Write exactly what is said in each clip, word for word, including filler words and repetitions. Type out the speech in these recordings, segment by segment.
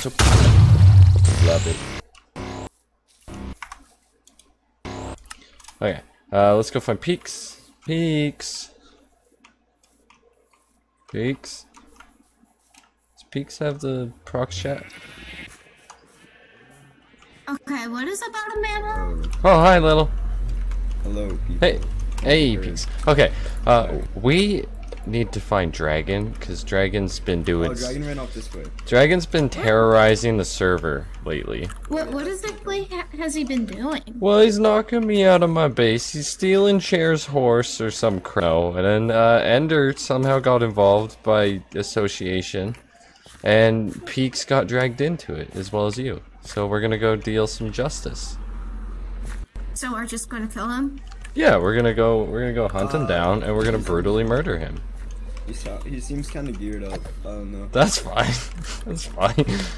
So love it. Okay, uh, let's go find Peaks. Peaks. Peaks. Does Peaks have the proc chat? Okay, what is about a man? Oh, hi, Little. Hello, people. Hey, hey, Peaks. Okay, uh, we need to find Dragon, because Dragon's been doing... Oh, Dragon ran off this way. Dragon's been terrorizing the server lately. What, what exactly has he been doing? Well, he's knocking me out of my base. He's stealing Cher's horse or some crow. And then uh, Ender somehow got involved by association. And Peaks got dragged into it, as well as you. So we're gonna go deal some justice. So we're just gonna kill him? Yeah, we're gonna go. We're gonna go hunt him uh, down, and we're gonna brutally murder him. He, sound, he seems kind of geared up. I don't know. That's fine. That's fine. That's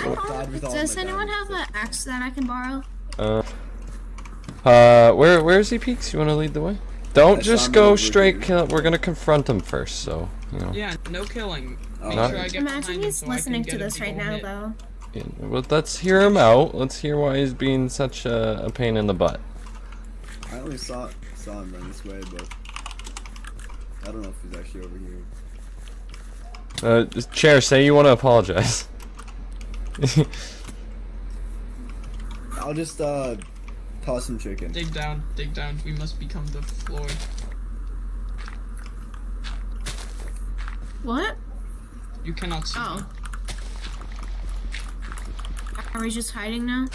cool. Hold, does anyone have an axe that I can borrow? Uh. Uh. Where Where is he, Peaks? You want to lead the way? Don't I just go straight kill. We're gonna confront him first, so you know. Yeah. No killing. Make uh, sure I get imagine he's so listening to this right now, hit. though. Well, let's hear him out. Let's hear why he's being such a, a pain in the butt. I only saw saw him run this way, but I don't know if he's actually over here. Uh, Chair, say you want to apologize. I'll just uh toss some chicken. Dig down, dig down. We must become the floor. What? You cannot see. Oh. Are we just hiding now?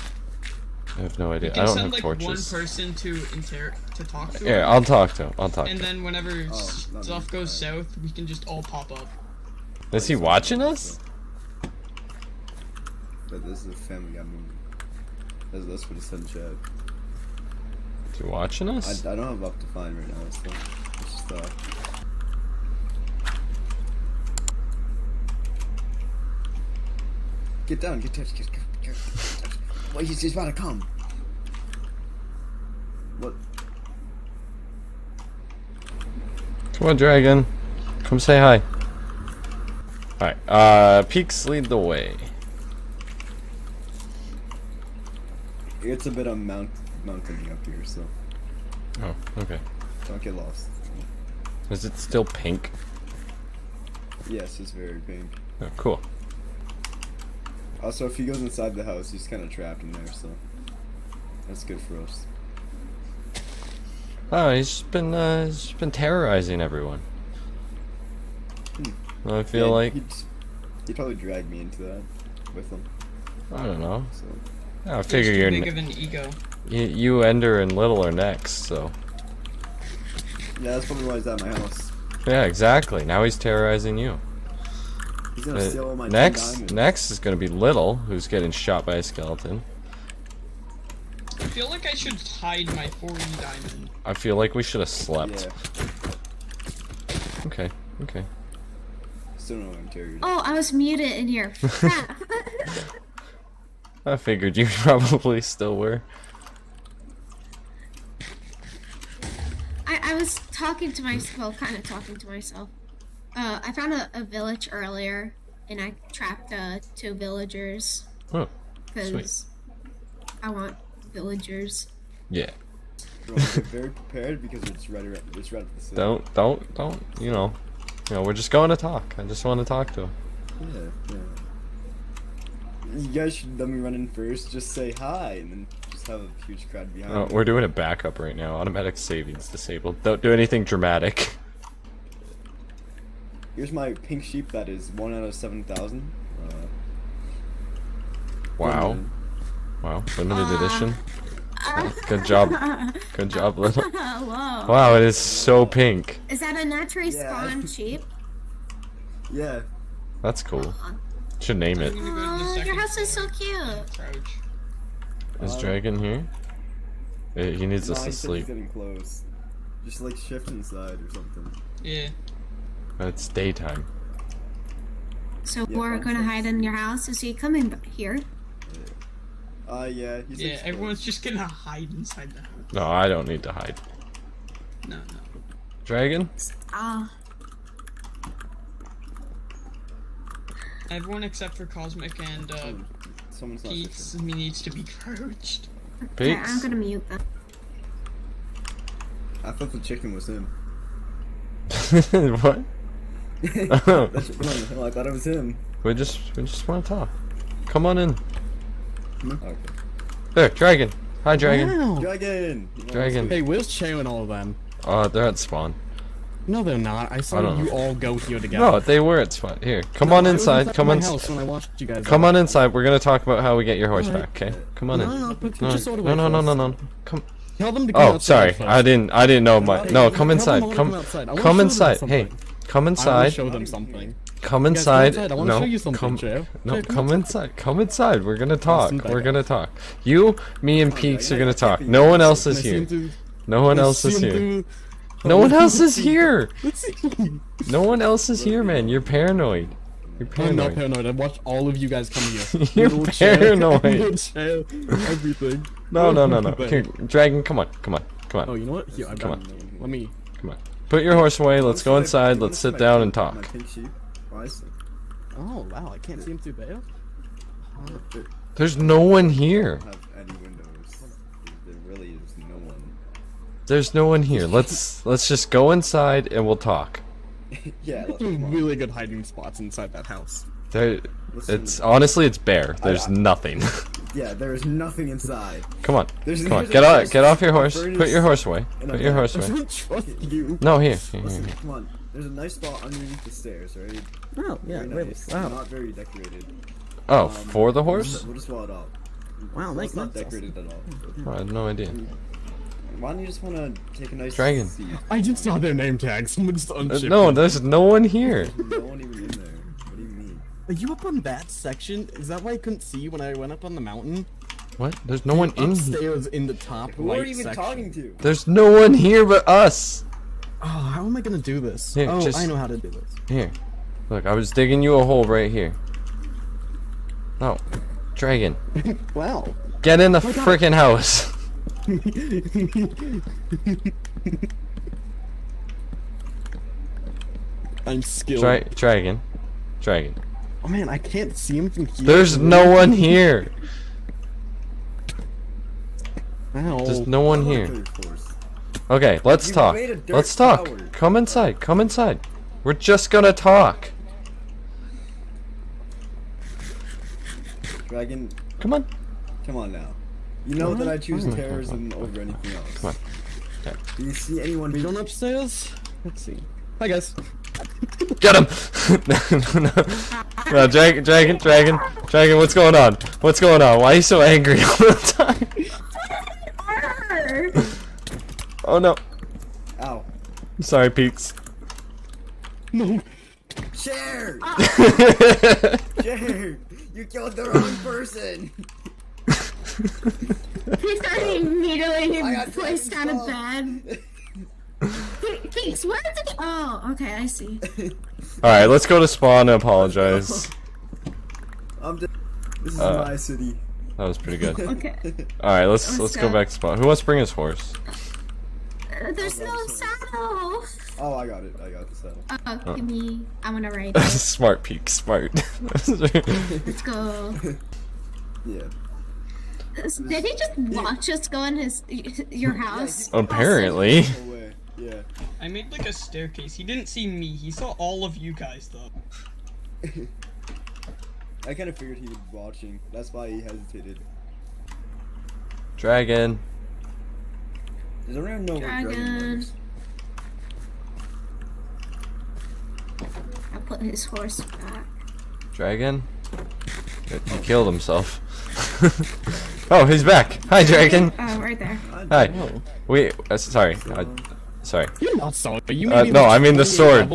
I have no idea. You can I don't send, have like, torches. One person to inter to talk to. Yeah, him. I'll talk to him. I'll talk. And to then him. whenever oh, stuff goes south, we can just all pop up. Is he watching us? But this is a family. I mean, that's that's what it said in chat. Is he watching us? I, I don't have up to find right now. So it's just uh. Get down. Get down. Get down. Get down. Well, he's, he's about to come. What? Come on, Dragon. Come say hi. Alright, uh, Peaks, lead the way. It's a bit of mount mountain up here, so. Oh, okay. Don't get lost. Is it still pink? Yes, it's very pink. Oh, cool. Also, if he goes inside the house, he's kind of trapped in there, so that's good for us. Oh, he's been uh, he's been terrorizing everyone. Hmm. I feel yeah, like he probably dragged me into that with him. I don't know. So. I figure you're big of an ego. You, you, Ender, and Little are next, so. Yeah, that's probably why he's at my house. Yeah, exactly. Now he's terrorizing you. He's gonna steal all my next, next is gonna be Little, who's getting shot by a skeleton. I feel like I should hide my four E diamond. I feel like we should have slept. Yeah. Okay, okay. Still no interior. Oh, I was muted in here. I figured you probably still were. I I was talking to myself, kind of talking to myself. Uh, I found a, a village earlier, and I trapped uh, two villagers. Oh, because I want villagers. Yeah. Bro, we're very prepared because it's right around, it's right at the city. Don't, don't, don't. You know, you know, we're just going to talk. I just want to talk to him. Yeah, yeah. You guys should let me run in first. Just say hi, and then just have a huge crowd behind. No, we're doing a backup right now. Automatic savings disabled. Don't do anything dramatic. Here's my pink sheep that is one out of seven thousand. Uh, wow. Limited. Wow. Limited uh, edition. Uh, Good job. Good job, Little. Whoa. Wow, it is so pink. Is that a naturally yeah. spawned sheep? Yeah. That's cool. Should name it. Oh, your house is so cute. Is Dragon here? Hey, he needs no, us to sleep. He's getting close. Just like shift inside or something. Yeah. It's daytime. So yeah, we're gonna hide in your house. Is he coming here? Uh, yeah. He's yeah, everyone's just gonna hide inside the house. No, I don't need to hide. No, no. Dragon? Ah. Uh, Everyone except for Cosmic and uh, Someone's Peaks not needs to be crouched. Peaks? I'm gonna mute them. I thought the chicken was him. What? Oh. That's no, I thought it was him. We just, we just want to talk. Come on in. Hmm? Okay. There, Dragon. Hi, Dragon. Wow. Dragon. Dragon. Hey, where's Che and all of them? Uh, they're at spawn. No, they're not. I saw I you know. all go here together. No, they were at spawn. Here, come no, on inside. Come on. Come on inside. We're gonna talk about how we get your horse right. back. Okay. Come on no, in. No, put no, your no, no, no, no, no. Come. Tell them to come oh, sorry. First. I didn't. I didn't know my. No, come inside. Come. Come inside. Hey, come inside. Show them something. Come inside. Guys, come inside. I want no, to show you something, Joe. No, Jay, come, come inside. Come inside. We're gonna talk. We're gonna talk. You, me, and Peaks are gonna talk. No one else is here. No one else is here. No one else is here. No one else is here, man. You're paranoid. You're paranoid. I'm not paranoid. I've watched all of you guys come here. You're paranoid. Everything. No, no, no, no. Here, Dragon, come on, come on, come on. Oh, you know what? Here, I've come on. Let me. Come on. Put your horse away. Let's go inside. Let's sit down and talk. Oh wow, I can't see him through there. Oh. There's no one here. I don't have any windows. There really is no one. There's no one here. Let's let's just go inside and we'll talk. Yeah, there's really good hiding spots inside that house. There, Listen, it's honestly it's bare. There's I, I, nothing. Yeah, there is nothing inside. Come on, there's come on, get off, get off your horse. Put your horse away. Put your horse away. I don't trust you. No, here. here, Listen, here. Come on. There's a nice spot underneath the stairs, right? Oh, yeah, very really. Nice. Wow. Not very decorated. Oh, um, for the horse? We'll just wall it up. Wow, nice. It's not decorated awesome. at all. Oh, I had no idea. Why don't you just want to take a nice Dragon. seat? I just saw their name tag. Someone just unshipped. Uh, no, there's no one here. There's no one even in there. What do you mean? Are you up on that section? Is that why I couldn't see you when I went up on the mountain? What? There's no You're one in here. Upstairs in the top Who right are you even section. talking to? There's no one here but us. Oh, how am I gonna do this? Here, oh, just, I know how to do this. Here, look, I was digging you a hole right here. Oh, Dragon. Wow. Get in the oh freaking house. I'm skilled. Dra Dragon, Dragon. Oh man, I can't see him from here. There's no one here. Ow. There's no one here. Okay, let's you talk. Let's talk. Tower. Come inside. Come inside. We're just gonna talk. Dragon. Come on. Come on now. You know that I choose oh, terrorism over anything else. Come on. Okay. Do you see anyone we don't upstairs? Let's see. Hi guys. Get him! no, no, no. no, Dragon, Dragon, Dragon, Dragon. What's going on? What's going on? Why are you so angry all the time? Oh no. Ow. I'm sorry, Peaks. No. Share! Ah. Share! You killed the wrong person! He started mutilating and placed on a bed. Peaks, where did he- Oh, okay, I see. Alright, let's go to spawn and apologize. I'm just- This is uh, my city. That was pretty good. Okay. Alright, let's, let's, let's go back to spawn. Who wants to bring his horse? There's no saddle! Oh, I got it. I got the saddle. Uh, oh, give me. I'm gonna ride it. Smart, Peak. Smart. Let's go. Yeah. Did he just watch us go in his, your house? Apparently. Yeah. I made like a staircase. He didn't see me. He saw all of you guys, though. I kind of figured he was watching. That's why he hesitated. Dragon. I don't even know Dragon. Where Dragon lives. I put his horse back. Dragon? Good. He killed himself. Oh, he's back! Hi, Dragon! Oh, right there. Hi. Know. We. Uh, sorry. I, sorry. You're not sorry. You uh, no, I mean the sword.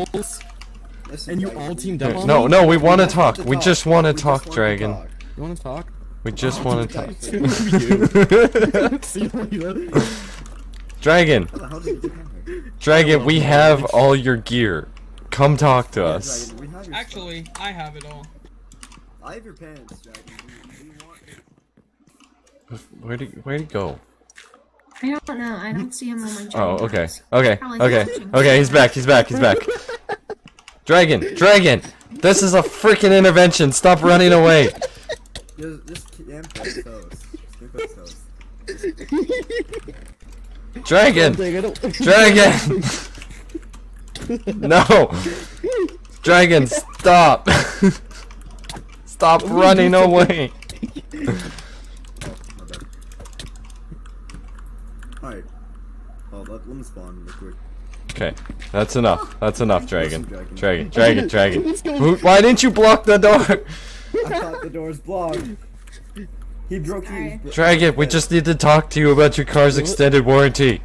And you all teamed up on No, no, we want to talk. We just want to talk, Dragon. Talk. You want to talk? We just want to talk. See you later. Dragon! Dragon, we have all your gear. Come talk to us. Actually, I have it all. I have your pants, Dragon. Where'd he, where'd he go? I don't know. I don't see him on my job. Oh, okay. Okay. Okay. Okay, he's back. He's back. He's back. Dragon! Dragon! This is a freaking intervention. Stop running away. Yo, this camp has toes. Dragon! Dragon! No! Dragon, stop! Stop running away! Alright. Oh, let me spawn real quick. Okay, that's enough. That's enough, Dragon. Dragon, Dragon, Dragon. Why didn't you block the door? I thought the door's blocked. He broke you. Dragon, we just need to talk to you about your car's extended warranty.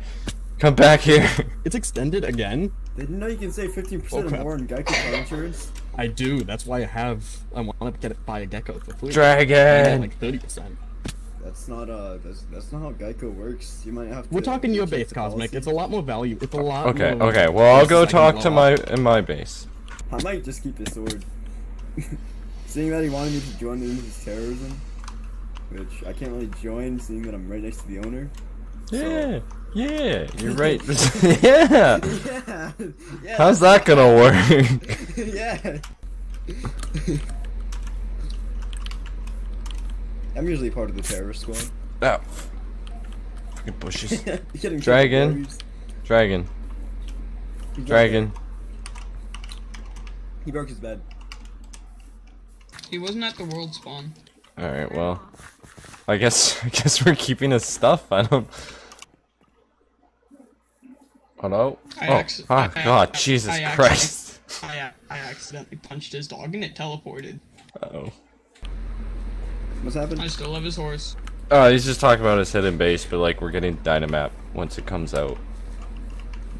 Come back here. It's extended again? They didn't know you can save fifteen percent oh, or more in Geico car insurance. I do. That's why I have. I want to get it by a Gecko for free. Dragon. Like thirty percent. That's not uh. That's, that's not how Geico works. You might have to. We're talking your base, Cosmic. It's a lot more value. It's a lot. Okay. More okay. Well, I'll go talk to my in my base. I might just keep his sword. Seeing that he wanted me to join in his terrorism, which I can't really join, seeing that I'm right next to the owner. Yeah. So. Yeah. You're right. yeah. yeah. Yeah. How's that gonna work? yeah. I'm usually part of the terrorist squad. Oh. Fucking bushes. Dragon. Dragon. He Dragon. He broke his bed. He wasn't at the world spawn. Alright, well. I guess I guess we're keeping his stuff. I don't Hello? I oh, accident oh I god, Jesus I Christ. I, I accidentally punched his dog and it teleported. Uh oh. What's happened? I still love his horse. Oh, he's just talking about his hidden base, but like we're getting Dynamap once it comes out.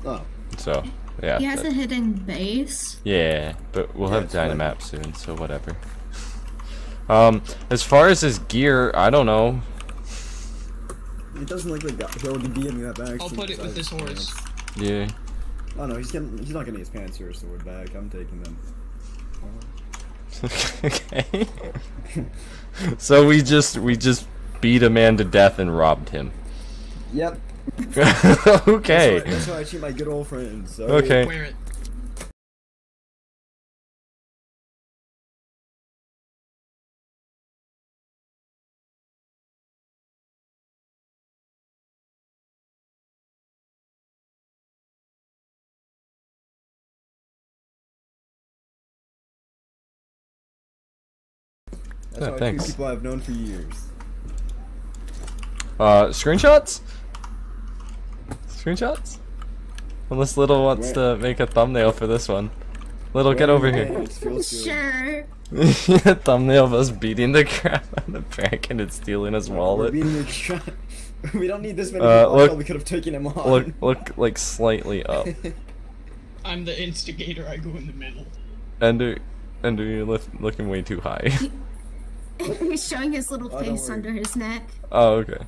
Oh. So, yeah. He has but... a hidden base? Yeah, but we'll yeah, have Dynamap like... soon, so whatever. Um, as far as his gear, I don't know. It doesn't look like he'll be in that bag. I'll put it with his horse. Pants. Yeah. Oh no, he's, getting, he's not getting his pants or his sword back. I'm taking them. Okay. So we just we just beat a man to death and robbed him. Yep. Okay. That's why, that's why I cheat my good old friends. So okay. Wear it. That's oh, how I treat people I've known for years. Uh, screenshots? Screenshots? Unless Little wants Where? to make a thumbnail for this one. Little, Where get over here. Sure. A thumbnail of us beating the crap out of the Dragon and stealing his wallet. We're beating the crap. We don't need this many uh, people. Look, we could have taken him on. Look, look, like slightly up. I'm the instigator. I go in the middle. Ender, Ender, you're lift, looking way too high. He's showing his little face oh, under his neck. Oh, okay.